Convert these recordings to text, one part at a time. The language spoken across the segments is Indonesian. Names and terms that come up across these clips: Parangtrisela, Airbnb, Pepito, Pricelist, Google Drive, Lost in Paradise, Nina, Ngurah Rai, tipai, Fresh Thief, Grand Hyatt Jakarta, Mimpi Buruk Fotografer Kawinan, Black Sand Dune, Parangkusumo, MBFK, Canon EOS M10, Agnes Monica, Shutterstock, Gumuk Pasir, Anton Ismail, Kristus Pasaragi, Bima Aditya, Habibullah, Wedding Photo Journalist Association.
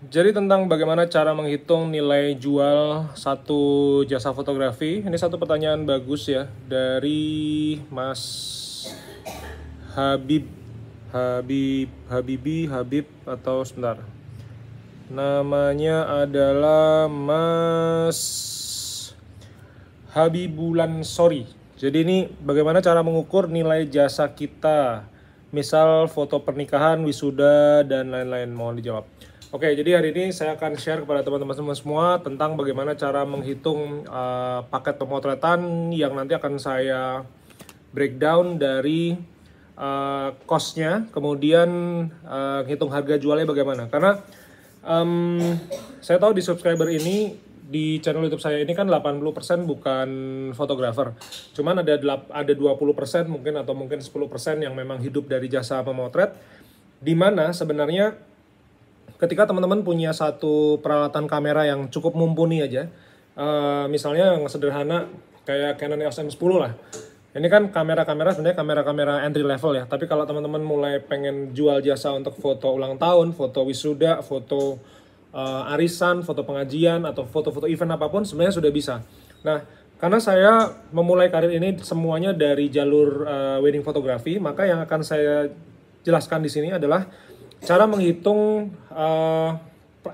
Jadi tentang bagaimana cara menghitung nilai jual satu jasa fotografi. Ini satu pertanyaan bagus ya, dari Mas Habib atau sebentar. Namanya adalah Mas Habibullah, sorry. Jadi ini bagaimana cara mengukur nilai jasa kita, misal foto pernikahan, wisuda, dan lain-lain. Mohon dijawab. Oke, jadi hari ini saya akan share kepada teman-teman semua tentang bagaimana cara menghitung paket pemotretan yang nanti akan saya breakdown dari cost-nya, kemudian hitung harga jualnya bagaimana. Karena saya tahu di subscriber ini, di channel YouTube saya ini kan 80% bukan fotografer. Cuman ada 20% mungkin atau mungkin 10% yang memang hidup dari jasa pemotret. Di mana sebenarnya ketika teman-teman punya satu peralatan kamera yang cukup mumpuni aja, misalnya yang sederhana kayak Canon EOS M10 lah. Ini kan kamera-kamera sebenarnya kamera-kamera entry level ya. Tapi kalau teman-teman mulai pengen jual jasa untuk foto ulang tahun, foto wisuda, foto arisan, foto pengajian, atau foto-foto event apapun sebenarnya sudah bisa. Nah, karena saya memulai karir ini semuanya dari jalur wedding photography, maka yang akan saya jelaskan di sini adalah cara menghitung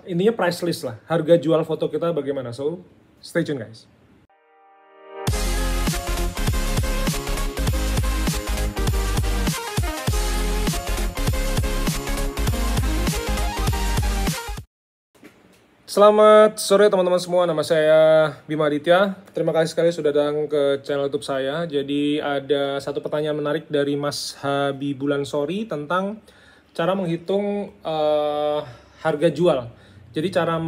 intinya price list lah, harga jual foto kita bagaimana. So, stay tune guys. Selamat sore teman-teman semua, nama saya Bima Aditya. Terima kasih sekali sudah datang ke channel YouTube saya. Jadi ada satu pertanyaan menarik dari Mas Habibullah tentang cara menghitung harga jual. Jadi cara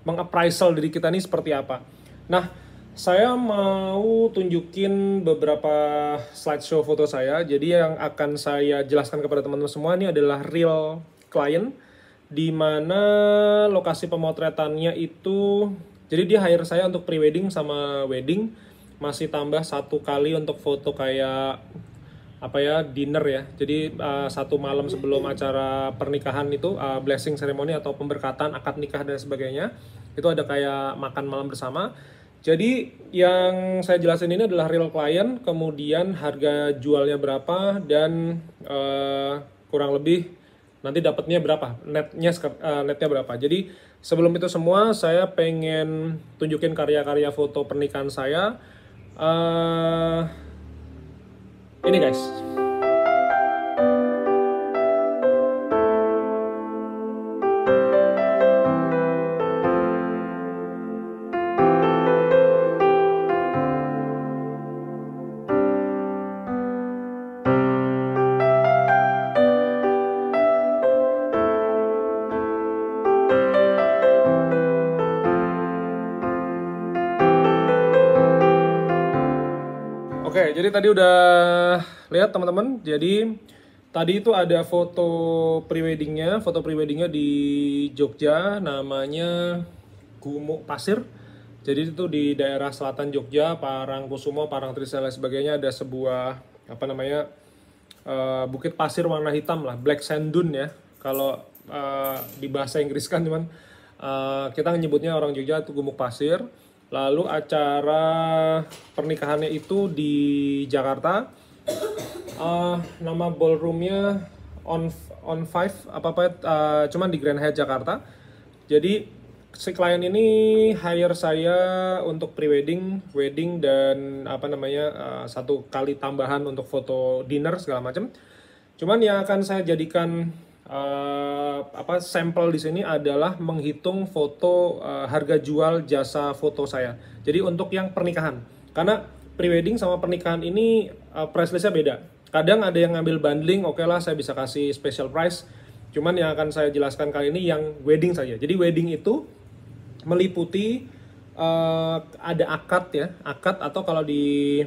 mengappraisal diri kita ini seperti apa. Nah, saya mau tunjukin beberapa slideshow foto saya. Jadi yang akan saya jelaskan kepada teman-teman semua ini adalah real client, di mana lokasi pemotretannya itu, jadi dia hire saya untuk pre-wedding sama wedding, masih tambah satu kali untuk foto kayak apa ya, dinner ya. Jadi satu malam sebelum acara pernikahan itu blessing ceremony atau pemberkatan, akad nikah dan sebagainya, itu ada kayak makan malam bersama. Jadi yang saya jelasin ini adalah real client, kemudian harga jualnya berapa, dan kurang lebih nanti dapatnya berapa, netnya berapa. Jadi sebelum itu semua saya pengen tunjukin karya-karya foto pernikahan saya. Ini guys. Oke, jadi tadi udah lihat teman-teman. Jadi tadi itu ada foto preweddingnya di Jogja, namanya Gumuk Pasir. Jadi itu di daerah selatan Jogja, Parangkusumo, Parangtrisela sebagainya, ada sebuah apa namanya bukit pasir warna hitam lah, Black Sand Dune ya. Kalau di bahasa Inggris kan cuman kita nyebutnya orang Jogja itu Gumuk Pasir. Lalu acara pernikahannya itu di Jakarta, nama ballroomnya on Five apa-apa, cuman di Grand Hyatt Jakarta. Jadi si klien ini hire saya untuk pre-wedding, wedding, dan apa namanya satu kali tambahan untuk foto dinner segala macam. Cuman yang akan saya jadikan sampel di sini adalah menghitung foto harga jual jasa foto saya. Jadi untuk yang pernikahan, karena prewedding sama pernikahan ini price listnya beda. Kadang ada yang ngambil bundling, oke lah saya bisa kasih special price. Cuman yang akan saya jelaskan kali ini yang wedding saja. Jadi wedding itu meliputi ada akad ya, akad, atau kalau di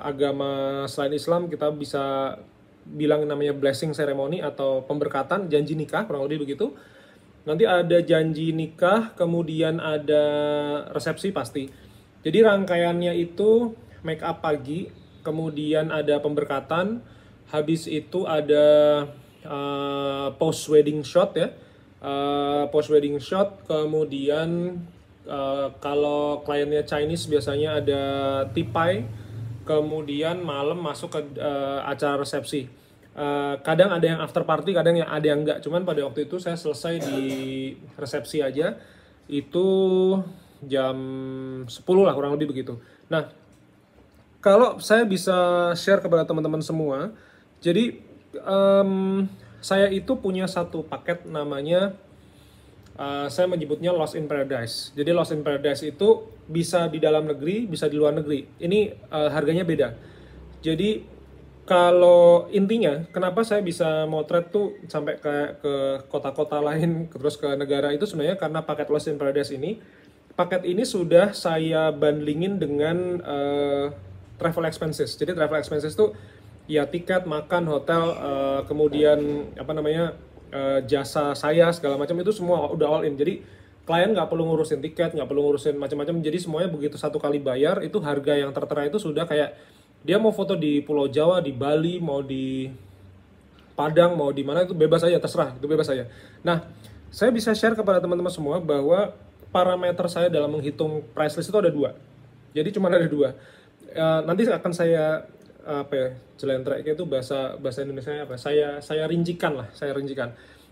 agama selain Islam kita bisa bilang namanya blessing ceremony atau pemberkatan, janji nikah, kurang lebih begitu. Nanti ada janji nikah, kemudian ada resepsi pasti. Jadi rangkaiannya itu make up pagi, kemudian ada pemberkatan, habis itu ada post wedding shot ya, post wedding shot. Kemudian kalau kliennya Chinese biasanya ada tipai, kemudian malam masuk ke acara resepsi. Kadang ada yang after party, kadang yang ada yang enggak. Cuman pada waktu itu saya selesai di resepsi aja, itu jam 10 lah kurang lebih begitu. Nah, kalau saya bisa share kepada teman-teman semua, jadi saya itu punya satu paket namanya, saya menyebutnya Lost in Paradise. Jadi Lost in Paradise itu bisa di dalam negeri, bisa di luar negeri. Ini harganya beda. Jadi kalau intinya, kenapa saya bisa motret tuh sampai ke kota-kota lain, terus ke negara itu sebenarnya karena paket Lost in Paradise ini. Paket ini sudah saya bandingin dengan travel expenses. Jadi travel expenses tuh ya tiket, makan, hotel, kemudian apa namanya jasa saya segala macam itu semua udah all in. Jadi klien nggak perlu ngurusin tiket, nggak perlu ngurusin macam-macam. Jadi semuanya begitu satu kali bayar itu harga yang tertera itu sudah kayak dia mau foto di Pulau Jawa, di Bali, mau di Padang, mau di mana itu bebas aja, terserah, itu bebas aja. Nah, saya bisa share kepada teman-teman semua bahwa parameter saya dalam menghitung price list itu ada dua. Jadi cuma ada dua. Nanti akan saya apa ya, jelentreknya itu bahasa Indonesia apa? Saya rincikan.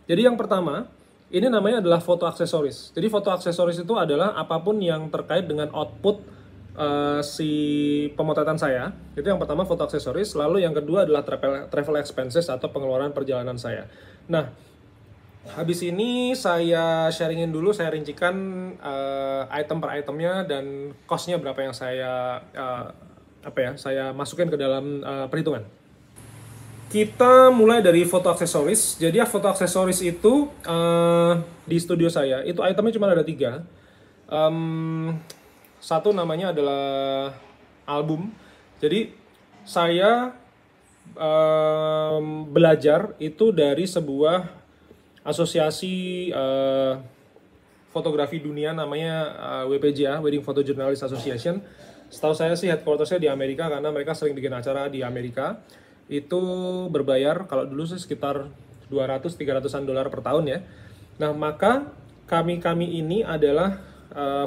Jadi yang pertama, ini namanya adalah foto aksesoris. Jadi foto aksesoris itu adalah apapun yang terkait dengan output si pemotretan saya. Itu yang pertama foto aksesoris, lalu yang kedua adalah travel expenses atau pengeluaran perjalanan saya. Nah, habis ini saya sharingin dulu, saya rincikan item per itemnya dan cost-nya berapa yang saya saya masukin ke dalam perhitungan. Kita mulai dari foto aksesoris. Jadi foto aksesoris itu di studio saya, itu itemnya cuma ada 3. Satu namanya adalah album. Jadi saya belajar itu dari sebuah asosiasi fotografi dunia namanya WPJA, Wedding Photo Journalist Association. Setahu saya sih headquartersnya di Amerika karena mereka sering bikin acara di Amerika. Itu berbayar kalau dulu sih sekitar 200-300an dolar per tahun ya. Nah, maka kami-kami ini adalah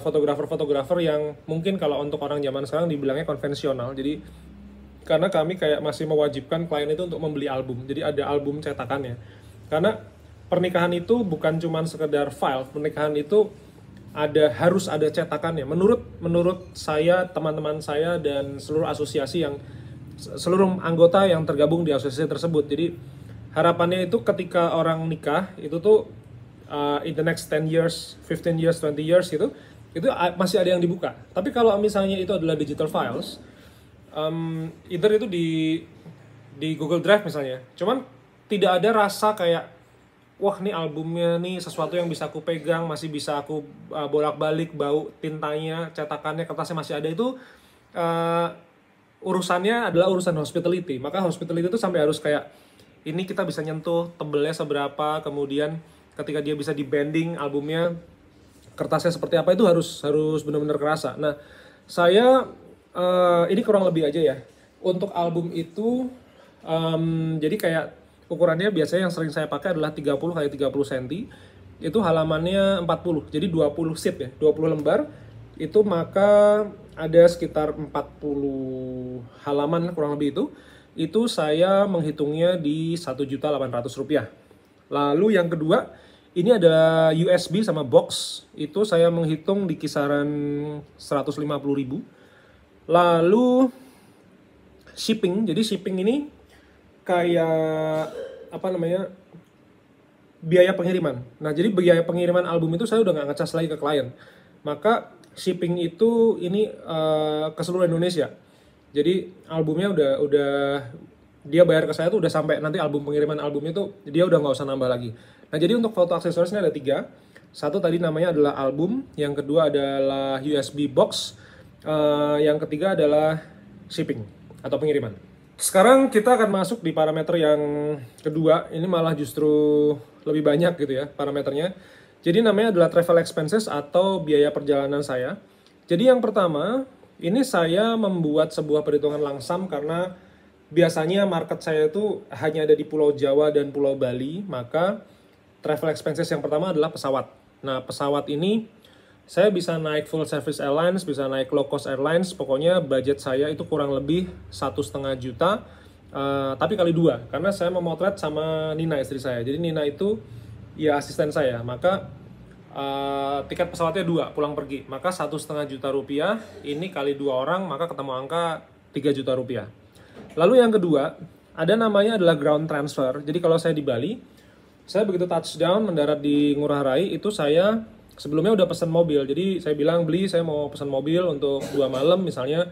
fotografer-fotografer yang mungkin kalau untuk orang zaman sekarang dibilangnya konvensional. Jadi karena kami kayak masih mewajibkan klien itu untuk membeli album. Jadi ada album cetakannya. Karena pernikahan itu bukan cuma sekedar file. Pernikahan itu harus ada cetakannya. Menurut saya, teman-teman saya dan seluruh asosiasi yang seluruh anggota yang tergabung di asosiasi tersebut. Jadi harapannya itu ketika orang nikah itu tuh in the next 10 years, 15 years, 20 years gitu, itu masih ada yang dibuka. Tapi kalau misalnya itu adalah digital files, either itu di Google Drive misalnya, cuman tidak ada rasa kayak, wah nih albumnya nih sesuatu yang bisa aku pegang, masih bisa aku bolak-balik, bau tintanya, cetakannya, kertasnya masih ada itu, urusannya adalah urusan hospitality. Maka hospitality itu sampai harus kayak, ini kita bisa nyentuh tebelnya seberapa, kemudian ketika dia bisa dibanding albumnya, kertasnya seperti apa, itu harus benar-benar kerasa. Nah, saya ini kurang lebih aja ya. Untuk album itu, jadi kayak ukurannya biasanya yang sering saya pakai adalah 30x30 cm. Itu halamannya 40, jadi 20 sheet ya, 20 lembar. Itu maka ada sekitar 40 halaman kurang lebih itu. Itu saya menghitungnya di Rp1.800.000. Lalu yang kedua, ini ada USB sama box, itu saya menghitung di kisaran 150.000. Lalu shipping, jadi shipping ini kayak apa namanya biaya pengiriman. Nah, jadi biaya pengiriman album itu saya udah nggak ngecas lagi ke klien. Maka shipping itu ini ke seluruh Indonesia. Jadi albumnya udah dia bayar ke saya tuh udah sampai nanti album pengiriman albumnya tuh dia udah nggak usah nambah lagi. Nah, jadi untuk foto aksesorisnya ada 3. Satu tadi namanya adalah album, yang kedua adalah USB box, yang ketiga adalah shipping atau pengiriman. Sekarang kita akan masuk di parameter yang kedua, ini malah justru lebih banyak gitu ya parameternya. Jadi namanya adalah travel expenses atau biaya perjalanan saya. Jadi yang pertama, ini saya membuat sebuah perhitungan langsam karena biasanya market saya itu hanya ada di Pulau Jawa dan Pulau Bali, maka travel expenses yang pertama adalah pesawat. Nah, pesawat ini saya bisa naik full service airlines, bisa naik low cost airlines, pokoknya budget saya itu kurang lebih 1,5 juta, tapi kali 2, karena saya memotret sama Nina, istri saya. Jadi Nina itu ya asisten saya, maka tiket pesawatnya 2 pulang pergi, maka 1,5 juta rupiah ini kali 2 orang, maka ketemu angka 3 juta rupiah. Lalu yang kedua, ada namanya adalah ground transfer. Jadi kalau saya di Bali, saya begitu touchdown, mendarat di Ngurah Rai, itu saya sebelumnya udah pesan mobil. Jadi saya bilang, beli, saya mau pesan mobil untuk 2 malam misalnya.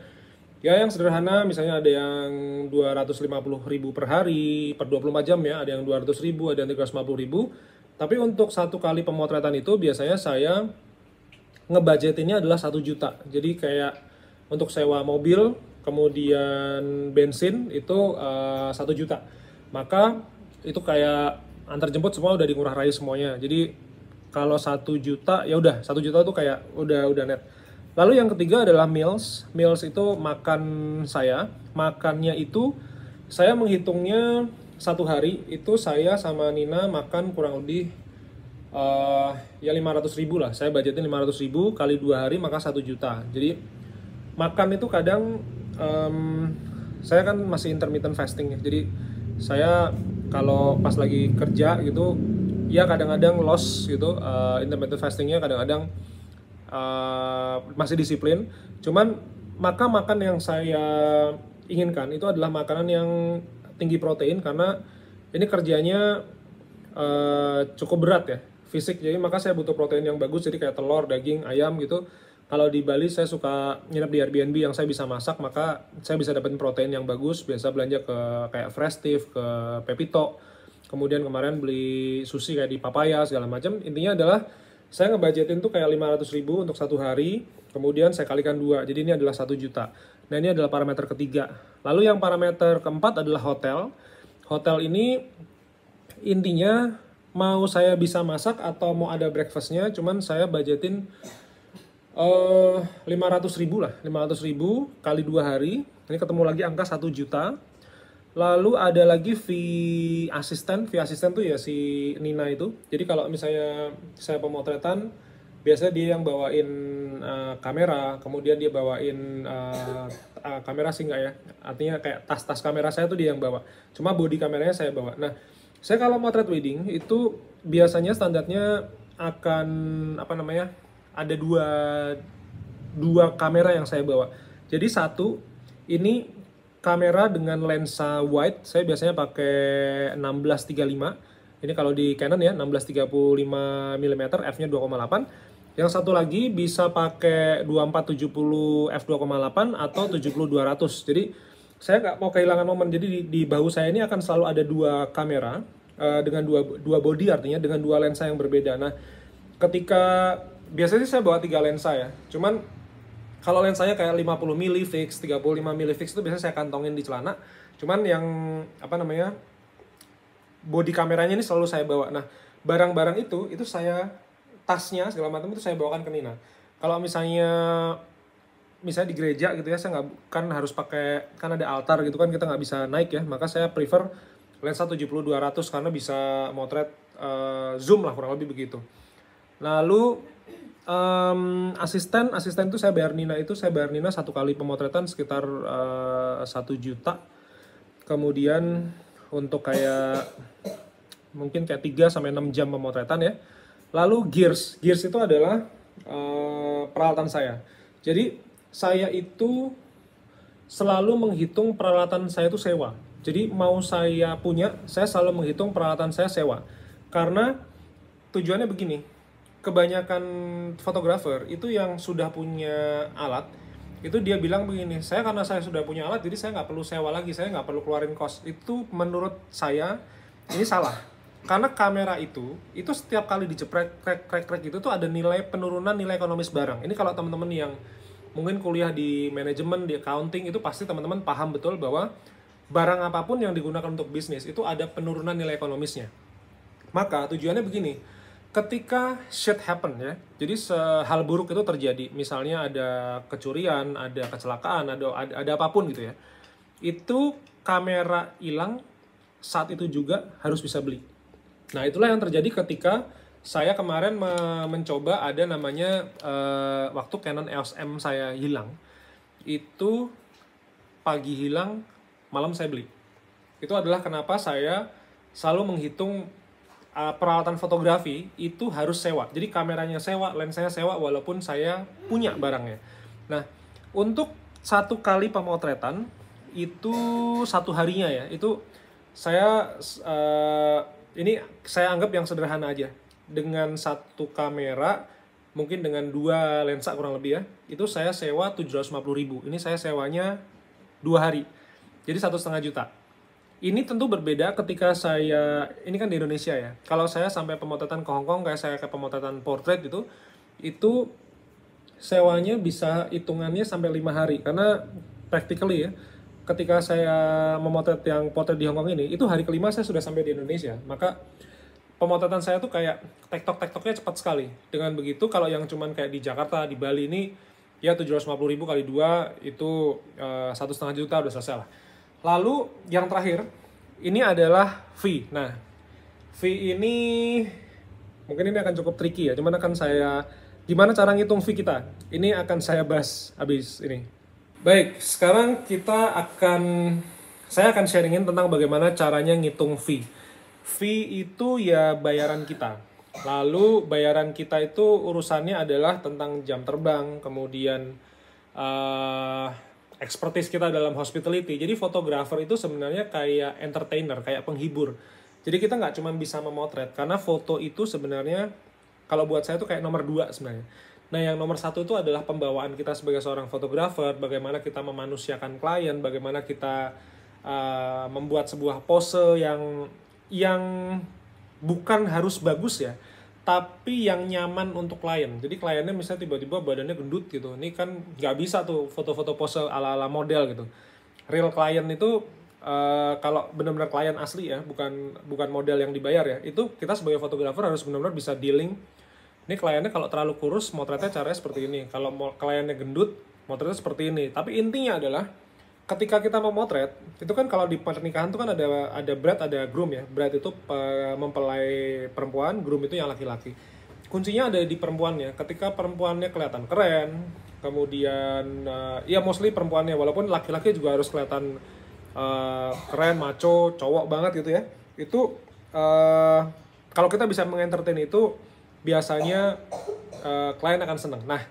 Ya yang sederhana, misalnya ada yang 250.000 per hari, per 24 jam ya, ada yang 200.000, ada yang 350.000. Tapi untuk 1 kali pemotretan itu biasanya saya ngebudgetinnya adalah 1 juta. Jadi kayak untuk sewa mobil, kemudian bensin itu 1 juta. Maka itu kayak antar jemput semua udah di Ngurah Rai semuanya. Jadi kalau 1 juta, ya udah 1 juta tuh kayak udah net. Lalu yang ketiga adalah meals itu makan saya. Makannya itu saya menghitungnya 1 hari itu saya sama Nina makan kurang lebih ya 500.000 lah. Saya budgetin 500.000 kali 2 hari maka 1 juta. Jadi makan itu kadang saya kan masih intermittent fasting ya. Jadi saya kalau pas lagi kerja gitu, ya kadang-kadang loss gitu, intermittent fastingnya kadang-kadang masih disiplin. Cuman maka makan yang saya inginkan itu adalah makanan yang tinggi protein, karena ini kerjanya cukup berat ya, fisik. Jadi maka saya butuh protein yang bagus, jadi kayak telur, daging, ayam gitu. Kalau di Bali saya suka nginep di Airbnb yang saya bisa masak, maka saya bisa dapetin protein yang bagus. Biasa belanja ke kayak Fresh Thief, ke Pepito. Kemudian kemarin beli sushi kayak di Papaya, segala macam. Intinya adalah saya ngebudgetin tuh kayak 500.000 untuk 1 hari, kemudian saya kalikan 2. Jadi ini adalah 1 juta. Nah, ini adalah parameter ketiga. Lalu yang parameter keempat adalah hotel. Hotel ini intinya mau saya bisa masak atau mau ada breakfastnya, cuman saya budgetin 500.000 lah, 500.000 kali 2 hari, ini ketemu lagi angka 1 juta. Lalu ada lagi fee asisten tuh ya si Nina itu. Jadi kalau misalnya saya pemotretan, biasanya dia yang bawain kamera, kemudian dia bawain kamera sih nggak ya, artinya kayak tas kamera saya tuh dia yang bawa, cuma body kameranya saya bawa. Nah, saya kalau motret wedding itu biasanya standarnya akan apa namanya, ada dua kamera yang saya bawa. Jadi satu, ini kamera dengan lensa wide, saya biasanya pakai 16-35, ini kalau di Canon ya, 16-35mm, f-nya 2,8. Yang satu lagi bisa pakai 24-70 f2,8 atau 70-200. Jadi saya nggak mau kehilangan momen, jadi di bahu saya ini akan selalu ada 2 kamera, dengan dua body, artinya dengan 2 lensa yang berbeda. Nah, ketika biasanya sih saya bawa 3 lensa ya, cuman kalau lensanya kayak 50 mili fix, 35 mili fix itu biasanya saya kantongin di celana. Cuman yang, apa namanya, body kameranya ini selalu saya bawa. Nah, barang-barang itu saya, tasnya segala macam itu saya bawakan ke Nina. Kalau misalnya di gereja gitu ya, saya nggak, kan harus pakai, kan ada altar gitu kan, kita nggak bisa naik ya, maka saya prefer lensa 70-200 karena bisa motret zoom lah, kurang lebih begitu. Lalu asisten itu saya bayar Nina, 1 kali pemotretan sekitar 1 juta. Kemudian untuk kayak mungkin kayak 3-6 jam pemotretan ya. Lalu gears itu adalah peralatan saya. Jadi saya itu selalu menghitung peralatan saya itu sewa. Jadi mau saya punya, saya selalu menghitung peralatan saya sewa. Karena tujuannya begini, kebanyakan fotografer itu yang sudah punya alat itu dia bilang begini, karena saya sudah punya alat jadi saya nggak perlu sewa lagi, saya nggak perlu keluarin cost. Itu menurut saya ini salah, karena kamera itu setiap kali dijeprek krek itu tuh ada nilai penurunan nilai ekonomis barang. Ini kalau teman-teman yang mungkin kuliah di manajemen, di accounting, itu pasti teman-teman paham betul bahwa barang apapun yang digunakan untuk bisnis itu ada penurunan nilai ekonomisnya. Maka tujuannya begini, ketika shit happen ya, jadi hal buruk itu terjadi, misalnya ada kecurian, ada kecelakaan, ada apapun gitu ya, itu kamera hilang, saat itu juga harus bisa beli. Nah, itulah yang terjadi ketika saya kemarin mencoba ada namanya waktu Canon EOS M saya hilang. Itu pagi hilang, malam saya beli. Itu adalah kenapa saya selalu menghitung peralatan fotografi itu harus sewa. Jadi kameranya sewa, lensanya sewa walaupun saya punya barangnya. Nah, untuk satu kali pemotretan itu satu harinya ya, itu saya ini saya anggap yang sederhana aja. Dengan satu kamera, mungkin dengan dua lensa kurang lebih ya, itu saya sewa 750.000. Ini saya sewanya 2 hari, jadi 1,5 juta. Ini tentu berbeda ketika saya, ini kan di Indonesia ya. Kalau saya sampai pemotretan ke Hongkong, kayak saya ke pemotretan portrait itu sewanya bisa hitungannya sampai 5 hari. Karena practically ya, ketika saya memotret yang portrait di Hongkong ini, itu hari kelima saya sudah sampai di Indonesia. Maka pemotretan saya tuh kayak tektok-tektoknya cepat sekali. Dengan begitu, kalau yang cuman kayak di Jakarta, di Bali ini, ya 750.000 kali 2 itu 1,5 juta udah selesai lah. Lalu yang terakhir, ini adalah fee. Nah, fee ini mungkin ini akan cukup tricky ya. Cuman akan saya, gimana cara ngitung fee kita? Ini akan saya bahas habis ini. Baik, sekarang kita saya akan sharingin tentang bagaimana caranya ngitung fee. Fee itu ya bayaran kita. Lalu bayaran kita itu urusannya adalah tentang jam terbang, kemudian expertise kita dalam hospitality. Jadi fotografer itu sebenarnya kayak entertainer, kayak penghibur. Jadi kita nggak cuma bisa memotret, karena foto itu sebenarnya kalau buat saya itu kayak nomor 2 sebenarnya. Nah, yang nomor 1 itu adalah pembawaan kita sebagai seorang fotografer, bagaimana kita memanusiakan klien, bagaimana kita membuat sebuah pose yang bukan harus bagus ya, tapi yang nyaman untuk klien. Jadi kliennya misalnya tiba-tiba badannya gendut gitu, ini kan nggak bisa tuh foto-foto pose ala-ala model gitu. Real klien itu kalau benar-benar klien asli ya, bukan model yang dibayar ya, itu kita sebagai fotografer harus benar-benar bisa dealing. Ini kliennya kalau terlalu kurus, motretnya caranya seperti ini. Kalau kliennya gendut, motretnya seperti ini. Tapi intinya adalah, ketika kita memotret, itu kan kalau di pernikahan tuh kan ada bride, ada groom ya. Bride itu mempelai perempuan, groom itu yang laki-laki. Kuncinya ada di perempuannya. Ketika perempuannya kelihatan keren, kemudian, ya mostly perempuannya, walaupun laki-laki juga harus kelihatan keren, maco, cowok banget gitu ya. Itu, kalau kita bisa mengentertain itu, biasanya klien akan senang. Nah,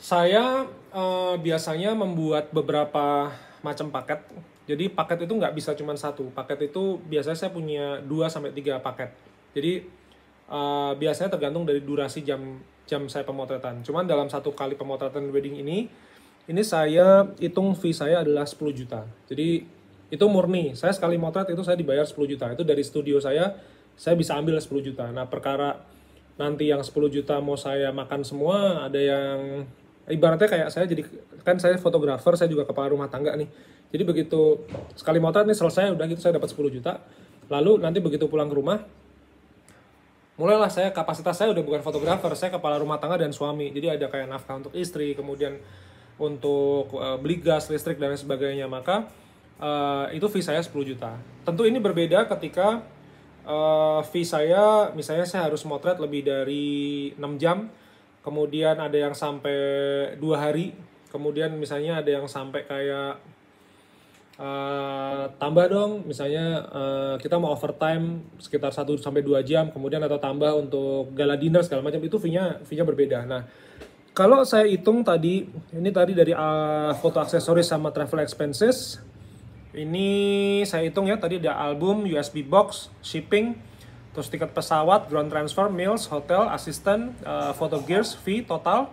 saya biasanya membuat beberapa macam paket. Jadi paket itu nggak bisa cuma satu. Paket itu biasanya saya punya 2-3 paket. Jadi biasanya tergantung dari durasi jam saya pemotretan. Cuman dalam satu kali pemotretan wedding ini saya hitung fee saya adalah 10 juta. Jadi itu murni. Saya sekali motret itu saya dibayar 10 juta. Itu dari studio saya bisa ambil 10 juta. Nah, perkara nanti yang 10 juta mau saya makan semua, ada yang ibaratnya kayak saya jadi, kan saya fotografer, saya juga kepala rumah tangga nih. Jadi begitu sekali motret nih selesai, udah gitu saya dapat 10 juta. Lalu nanti begitu pulang ke rumah, mulailah saya, kapasitas saya udah bukan fotografer, saya kepala rumah tangga dan suami. Jadi ada kayak nafkah untuk istri, kemudian untuk beli gas, listrik, dan lain sebagainya. Maka itu fee saya 10 juta. Tentu ini berbeda ketika fee saya, misalnya saya harus motret lebih dari 6 jam, kemudian ada yang sampai 2 hari, kemudian misalnya ada yang sampai kayak tambah dong, misalnya kita mau overtime sekitar 1-2 jam, kemudian atau tambah untuk gala dinner segala macam, itu fee-nya berbeda. Nah, kalau saya hitung tadi, ini tadi dari foto aksesoris sama travel expenses, ini saya hitung ya, tadi ada album, USB box, shipping, terus tiket pesawat, ground transfer, meals, hotel, asisten, photo gears, fee, total.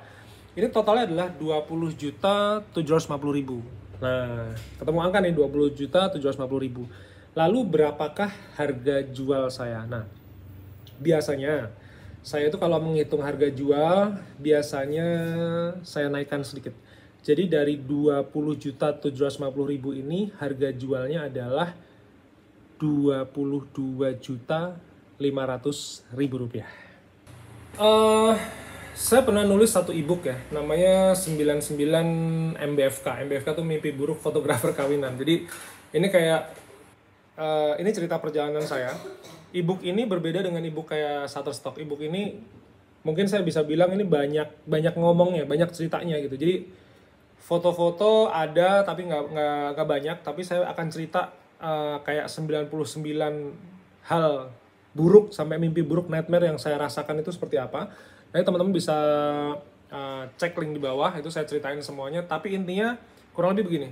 Ini totalnya adalah 20.750.000. Nah, ketemu angka nih, 20.750.000. Lalu berapakah harga jual saya? Nah, biasanya saya itu kalau menghitung harga jual, biasanya saya naikkan sedikit. Jadi dari 20.750.000 ini harga jualnya adalah 22.500.000 rupiah. Saya pernah nulis satu ebook ya, namanya 99 MBFK. MBFK itu Mimpi Buruk Fotografer Kawinan. Jadi ini kayak ini cerita perjalanan saya. e-book ini berbeda dengan e-book kayak Shutterstock. E-book ini mungkin saya bisa bilang ini banyak ngomongnya, banyak ceritanya gitu. Jadi foto-foto ada tapi nggak banyak, tapi saya akan cerita kayak 99 hal buruk sampai mimpi buruk, nightmare yang saya rasakan itu seperti apa. Nah, teman-teman bisa cek link di bawah, itu saya ceritain semuanya. Tapi intinya kurang lebih begini,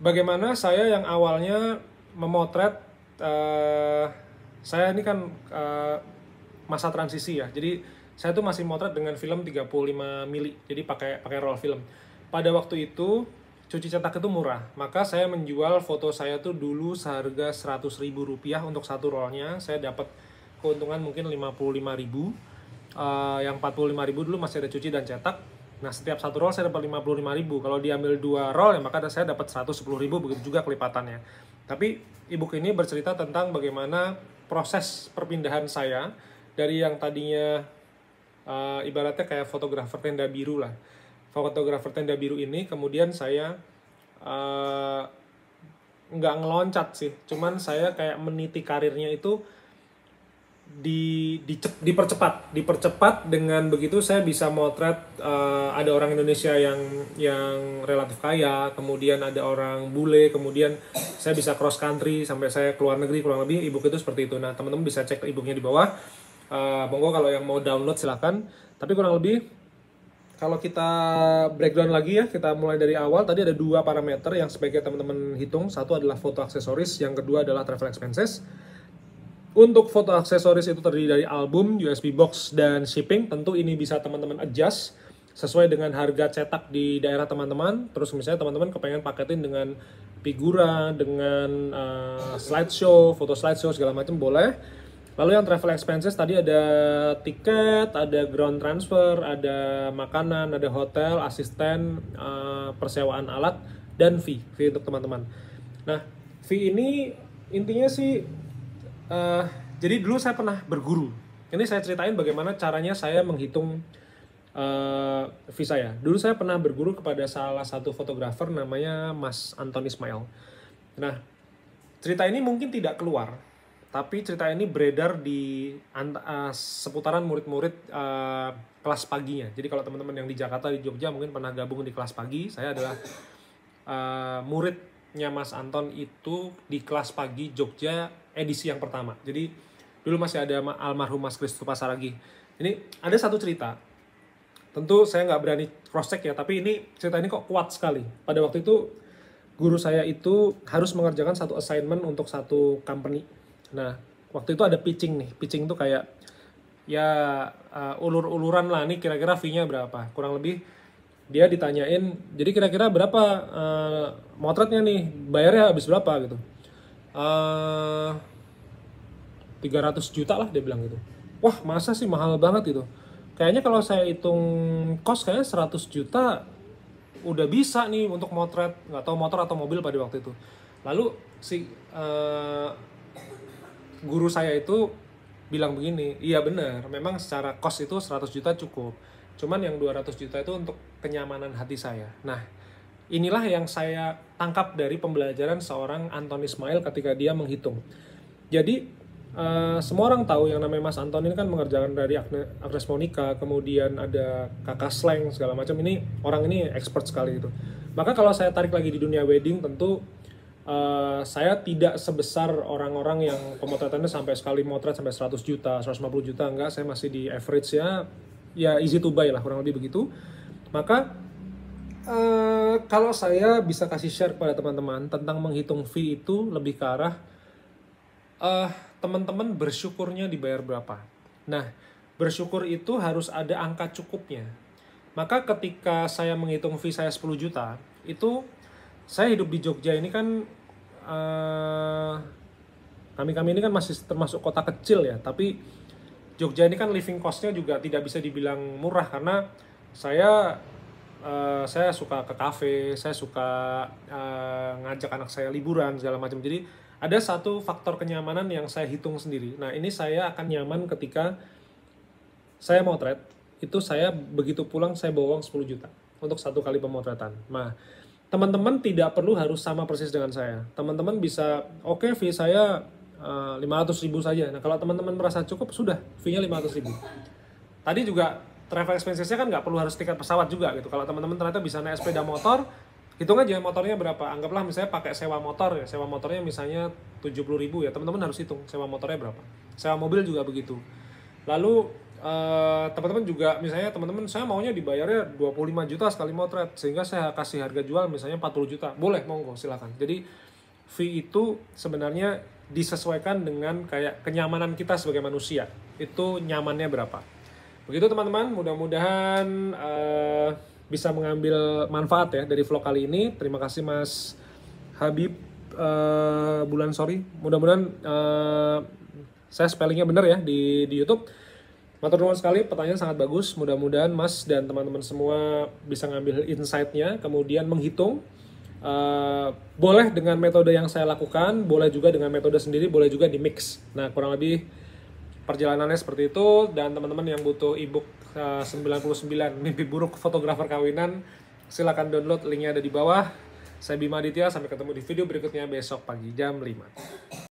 bagaimana saya yang awalnya memotret, saya ini kan masa transisi ya, jadi saya tuh masih motret dengan film 35 mili, jadi pakai roll film. Pada waktu itu cuci cetak itu murah, maka saya menjual foto saya tuh dulu seharga Rp100.000 untuk satu rollnya. Saya dapat keuntungan mungkin 55.000, yang 45.000 dulu masih ada cuci dan cetak. Nah, setiap satu roll saya dapat 55.000. Kalau diambil dua roll, ya maka saya dapat 110.000, begitu juga kelipatannya. Tapi e-book ini bercerita tentang bagaimana proses perpindahan saya dari yang tadinya ibaratnya kayak fotografer tenda biru lah. Fotografer tenda biru ini kemudian saya nggak ngeloncat sih, cuman saya kayak meniti karirnya itu dipercepat. Dengan begitu saya bisa motret ada orang Indonesia yang relatif kaya, kemudian ada orang bule, kemudian saya bisa cross country sampai saya keluar negeri, kurang lebih e-book itu seperti itu. Nah, teman-teman bisa cek e-booknya di bawah, monggo kalau yang mau download silahkan. Tapi kurang lebih kalau kita breakdown lagi ya, kita mulai dari awal. Tadi ada dua parameter yang sebaiknya teman-teman hitung. Satu adalah foto aksesoris, yang kedua adalah travel expenses. Untuk foto aksesoris itu terdiri dari album, USB box, dan shipping. Tentu ini bisa teman-teman adjust sesuai dengan harga cetak di daerah teman-teman. Terus misalnya teman-teman kepengen paketin dengan figura, dengan slideshow, foto slideshow, segala macam boleh. Lalu yang travel expenses tadi ada tiket, ada ground transfer, ada makanan, ada hotel, asisten, persewaan alat, dan fee untuk teman-teman. Nah, fee ini intinya sih, jadi dulu saya pernah berguru. Ini saya ceritain bagaimana caranya saya menghitung fee saya. Dulu saya pernah berguru kepada salah satu fotografer namanya Mas Anton Ismail. Nah, cerita ini mungkin tidak keluar, tapi cerita ini beredar di seputaran murid-murid kelas paginya. Jadi kalau teman-teman yang di Jakarta, di Jogja mungkin pernah gabung di kelas pagi. Saya adalah muridnya Mas Anton itu di kelas pagi Jogja edisi yang pertama. Jadi dulu masih ada almarhum Mas Kristus Pasaragi. Ini ada satu cerita. Tentu saya nggak berani cross-check ya, tapi ini cerita ini kok kuat sekali. Pada waktu itu guru saya itu harus mengerjakan satu assignment untuk satu company. Nah, waktu itu ada pitching nih. Pitching tuh kayak ya ulur-uluran lah, nih kira-kira fee-nya berapa. Kurang lebih dia ditanyain, jadi kira-kira berapa motretnya nih, bayarnya habis berapa gitu. 300 juta lah dia bilang gitu. Wah, masa sih, mahal banget gitu. Kayaknya kalau saya hitung kos kayaknya 100 juta udah bisa nih untuk motret, nggak tahu motor atau mobil pada waktu itu. Lalu si guru saya itu bilang begini, iya benar, memang secara cost itu 100 juta cukup. Cuman yang 200 juta itu untuk kenyamanan hati saya. Nah, inilah yang saya tangkap dari pembelajaran seorang Anton Ismail ketika dia menghitung. Jadi, semua orang tahu yang namanya Mas Anton ini kan mengerjakan dari Agnes Monica, kemudian ada kakak slang, segala macam. Ini orang ini expert sekali itu. Maka kalau saya tarik lagi di dunia wedding, tentu saya tidak sebesar orang-orang yang pemotretannya sampai sekali motret sampai 100 juta, 150 juta, enggak, saya masih di average ya, ya easy to buy lah, kurang lebih begitu. Maka kalau saya bisa kasih share kepada teman-teman tentang menghitung fee itu lebih ke arah teman-teman bersyukurnya dibayar berapa. Nah, bersyukur itu harus ada angka cukupnya. Maka ketika saya menghitung fee saya 10 juta, itu saya hidup di Jogja ini kan, kami ini kan masih termasuk kota kecil ya, tapi Jogja ini kan living cost-nya juga tidak bisa dibilang murah, karena saya suka ke kafe, saya suka ngajak anak saya liburan, segala macam. Jadi ada satu faktor kenyamanan yang saya hitung sendiri. Nah, ini saya akan nyaman ketika saya motret, itu saya begitu pulang saya bawa uang 10 juta untuk satu kali pemotretan. Nah, teman-teman tidak perlu harus sama persis dengan saya. Teman-teman bisa, oke, fee saya 500.000 saja. Nah, kalau teman-teman merasa cukup, sudah, fee-nya 500.000. Tadi juga travel expenses-nya kan nggak perlu harus tiket pesawat juga gitu. Kalau teman-teman ternyata bisa naik sepeda motor, hitung aja motornya berapa. Anggaplah misalnya pakai sewa motor ya, sewa motornya misalnya 70.000 ya, teman-teman harus hitung sewa motornya berapa. Sewa mobil juga begitu. Lalu teman-teman juga misalnya teman-teman saya maunya dibayarnya 25 juta sekali motret, sehingga saya kasih harga jual misalnya 40 juta. Boleh, monggo, silakan. Jadi fee itu sebenarnya disesuaikan dengan kayak kenyamanan kita sebagai manusia. Itu nyamannya berapa. Begitu teman-teman, mudah-mudahan bisa mengambil manfaat ya dari vlog kali ini. Terima kasih Mas Habib Bulan, sorry. Mudah-mudahan saya spellingnya bener ya di YouTube. Matur nuwun sekali, pertanyaan sangat bagus. Mudah-mudahan Mas dan teman-teman semua bisa ngambil insight-nya, kemudian menghitung. Boleh dengan metode yang saya lakukan, boleh juga dengan metode sendiri, boleh juga di mix. Nah, kurang lebih perjalanannya seperti itu. Dan teman-teman yang butuh ebook 99 Mimpi Buruk Fotografer Kawinan, silakan download, linknya ada di bawah. Saya Bima Aditya, sampai ketemu di video berikutnya besok pagi jam 5.